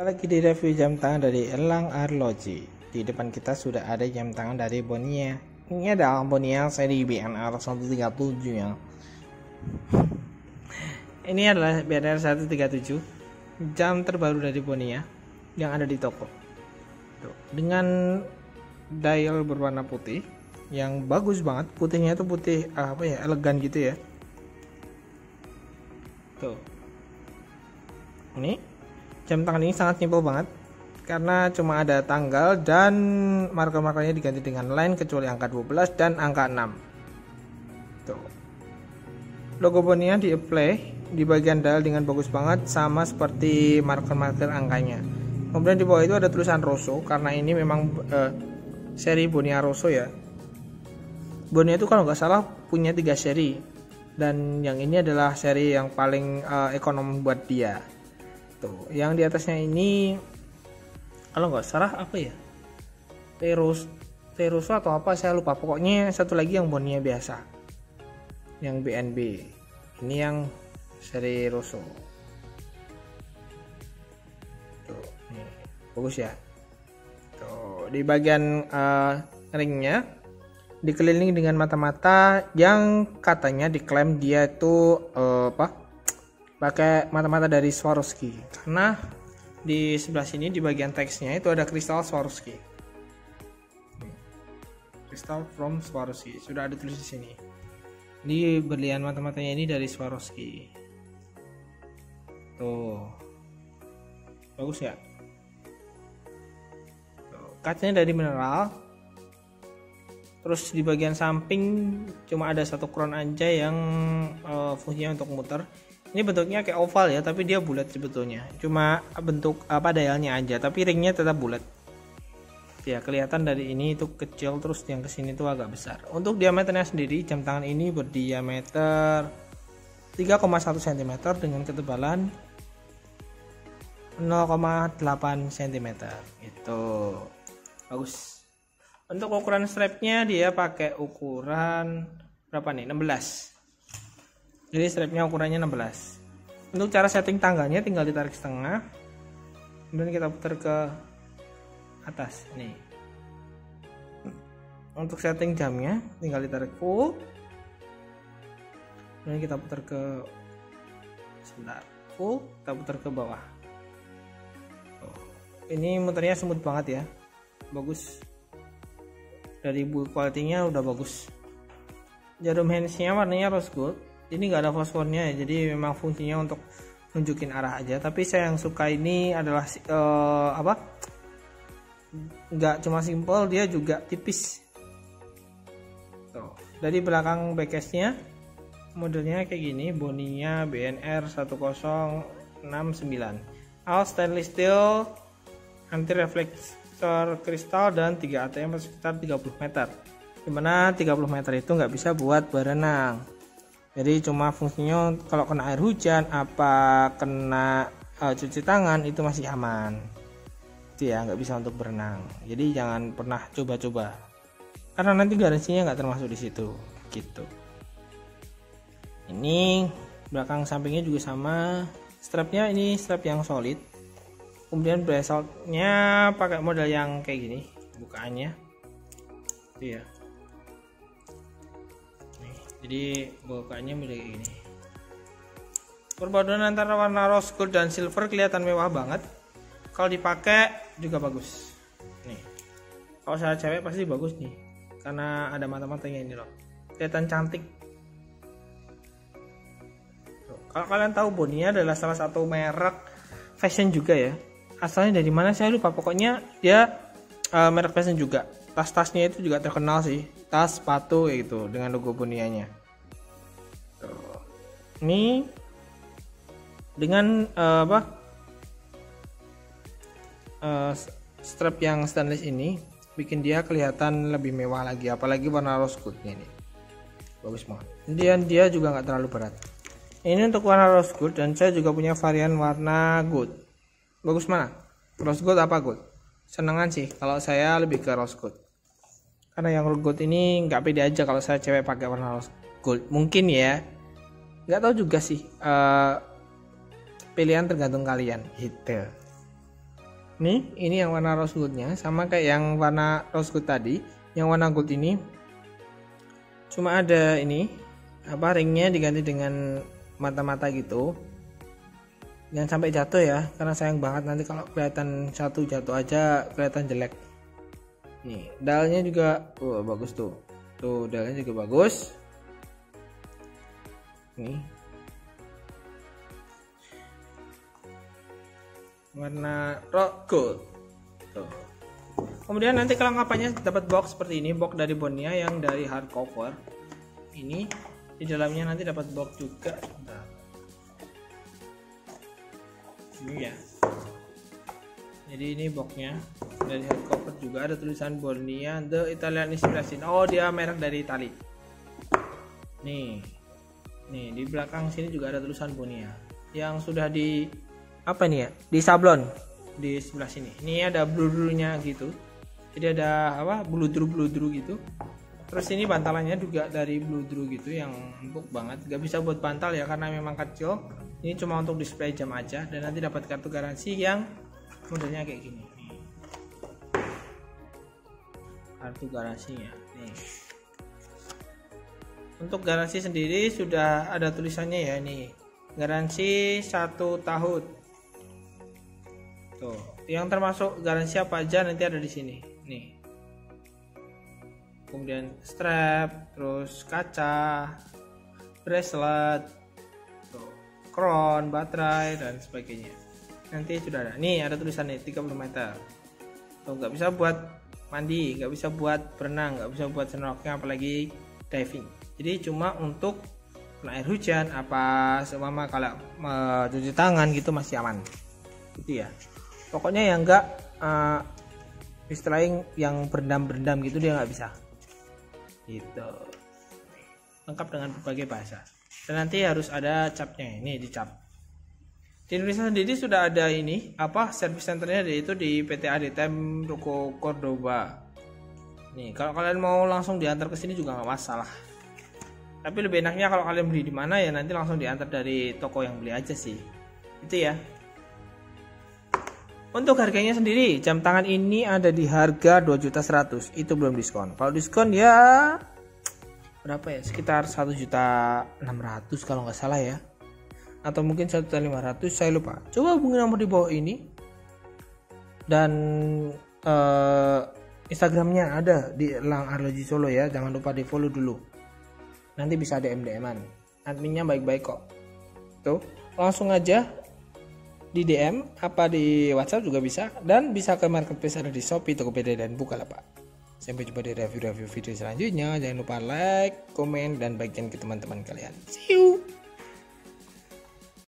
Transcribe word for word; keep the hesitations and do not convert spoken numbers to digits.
Lagi di review jam tangan dari Elang Arloji. Di depan kita sudah ada jam tangan dari Bonia. Ini adalah Bonia seri B N R seratus tiga puluh tujuh ya. Ini adalah B N R seratus tiga puluh tujuh, jam terbaru dari Bonia yang ada di toko. Tuh, dengan dial berwarna putih yang bagus banget. Putihnya itu putih apa ya, elegan gitu ya. Tuh. Ini jam tangan ini sangat simpel banget karena cuma ada tanggal dan marker-markernya diganti dengan line kecuali angka dua belas dan angka enam. Tuh. Logo Bonia di apply di bagian dial dengan bagus banget, sama seperti marker-marker angkanya. Kemudian di bawah itu ada tulisan Rosso karena ini memang eh, seri Bonia Rosso ya. Bonia itu kalau nggak salah punya tiga seri dan yang ini adalah seri yang paling eh, ekonom buat dia. Tuh, yang di atasnya ini kalau nggak salah apa ya, terus terus atau apa saya lupa, pokoknya satu lagi yang Bonia biasa yang B N B, ini yang seri Rosso. Tuh, nih, bagus ya. Tuh, di bagian uh, ringnya dikelilingi dengan mata-mata yang katanya diklaim dia itu uh, apa pakai mata-mata dari Swarovski karena di sebelah sini di bagian teksnya itu ada kristal Swarovski, kristal from Swarovski, sudah ada tulis di sini. Ini berlian mata-matanya ini dari Swarovski. Tuh, bagus ya. Tuh, kacanya dari mineral. Terus di bagian samping cuma ada satu crown aja yang uh, fungsinya untuk muter. Ini bentuknya kayak oval ya, tapi dia bulat sebetulnya. Cuma bentuk apa dialnya aja, tapi ringnya tetap bulat. Ya, kelihatan dari ini itu kecil, terus yang kesini itu agak besar. Untuk diameternya sendiri, jam tangan ini berdiameter tiga koma satu sentimeter dengan ketebalan nol koma delapan sentimeter. Itu bagus. Untuk ukuran strapnya dia pakai ukuran berapa nih? enam belas. Jadi strapnya ukurannya enam belas. Untuk cara setting tanggalnya tinggal ditarik setengah, kemudian kita putar ke atas nih. Untuk setting jamnya tinggal ditarik full, kemudian kita putar ke sebentar full, kita putar ke bawah. Ini muternya smooth banget ya, bagus. Dari build quality-nya udah bagus. Jarum handsnya warnanya rose gold. Ini nggak ada fosfornya ya, jadi memang fungsinya untuk nunjukin arah aja. Tapi saya yang suka ini adalah uh, apa? Nggak cuma simpel, dia juga tipis. Tuh. Dari belakang backcase-nya modelnya kayak gini, Bonia B N R seratus enam sembilan. All stainless steel, anti reflektor kristal dan tiga A T M sekitar tiga puluh meter. Dimana tiga puluh meter itu nggak bisa buat berenang. Jadi cuma fungsinya kalau kena air hujan apa kena uh, cuci tangan itu masih aman. Itu ya, nggak bisa untuk berenang. Jadi jangan pernah coba-coba karena nanti garansinya nggak termasuk di situ. Gitu. Ini belakang sampingnya juga sama. Strapnya ini strap yang solid. Kemudian braceletnya pakai model yang kayak gini bukaannya. Itu ya. Jadi bukaannya model kayak gini. Perpaduan antara warna rose gold dan silver kelihatan mewah banget. Kalau dipakai juga bagus. Nih, kalau saya cewek pasti bagus nih, karena ada mata-matanya ini loh. Kelihatan cantik. Tuh, kalau kalian tahu Bonia adalah salah satu merek fashion juga ya. Asalnya dari mana saya lupa. Pokoknya dia uh, merek fashion juga. Tas-tasnya itu juga terkenal sih, tas sepatu gitu dengan logo Bonianya. Tuh. Ini dengan uh, apa uh, strap yang stainless ini bikin dia kelihatan lebih mewah lagi, apalagi warna rose goldnya ini bagus banget. Dan dia juga nggak terlalu berat. Ini untuk warna rose gold dan saya juga punya varian warna gold. Bagus mana? Rose gold apa gold? Senengan sih kalau saya lebih ke rose gold karena yang rose gold ini nggak pede aja kalau saya cewek pakai warna rose gold mungkin ya, nggak tahu juga sih, uh, pilihan tergantung kalian gitu. nih, ini yang warna rose goldnya sama kayak yang warna rose gold tadi. Yang warna gold ini cuma ada ini apa ringnya diganti dengan mata-mata gitu. Jangan sampai jatuh ya, karena sayang banget nanti kalau kelihatan satu jatuh aja kelihatan jelek. Nih dalnya juga uh, bagus tuh, tuh dalnya juga bagus. Nih warna rock gold. Tuh. Kemudian nanti kelengkapannya dapat box seperti ini, box dari Bonia yang dari hardcover. Ini di dalamnya nanti dapat box juga. Bentar. Ini ya. Jadi ini boxnya dari hardcover juga, ada tulisan Bonia The Italian Inspiration. Oh, dia merek dari Itali. Nih, nih di belakang sini juga ada tulisan Bonia yang sudah di apa nih ya, di sablon di sebelah sini. Ini ada bludrunya gitu. Jadi ada apa bludru-bludru gitu. Terus ini bantalannya juga dari bludru gitu yang empuk banget. Gak bisa buat bantal ya karena memang kecil. Ini cuma untuk display jam aja dan nanti dapat kartu garansi yang modelnya kayak gini. Kartu garansinya nih. Untuk garansi sendiri sudah ada tulisannya ya, ini garansi satu tahun tuh, yang termasuk garansi apa aja nanti ada di sini nih. Kemudian strap, terus kaca, bracelet, tuh, crown, baterai dan sebagainya. Nanti sudah ada nih, ada tulisannya tiga puluh meter tuh. Nggak bisa buat mandi, nggak bisa buat berenang, nggak bisa buat snorkeling apalagi diving. Jadi cuma untuk air hujan apa semama kalau cuci tangan gitu masih aman gitu ya. Pokoknya yang enggak uh, istilahnya yang berendam-berendam gitu dia nggak bisa gitu. Lengkap dengan berbagai bahasa dan nanti harus ada capnya, ini dicap. Di Indonesia sendiri sudah ada ini apa service centernya, yaitu di P T Aditem Ruko Cordoba. Nih kalau kalian mau langsung diantar ke sini juga nggak masalah. Tapi lebih enaknya kalau kalian beli di mana ya nanti langsung diantar dari toko yang beli aja sih. Itu ya. Untuk harganya sendiri jam tangan ini ada di harga dua juta seratus ribu, itu belum diskon. Kalau diskon ya berapa ya? Sekitar satu juta enam ratus ribu kalau nggak salah ya. Atau mungkin satu juta lima ratus ribu, saya lupa. Coba hubungi nomor di bawah ini dan uh, Instagramnya ada di Elang Arloji Solo ya, jangan lupa di follow dulu. Nanti bisa D M D M-an, adminnya baik-baik kok. Tuh langsung aja di D M apa di WhatsApp juga bisa, dan bisa ke marketplace ada di Shopee, Tokopedia dan Bukalapak. Sampai jumpa di review-review video selanjutnya. Jangan lupa like, komen dan bagikan ke teman-teman kalian. See you.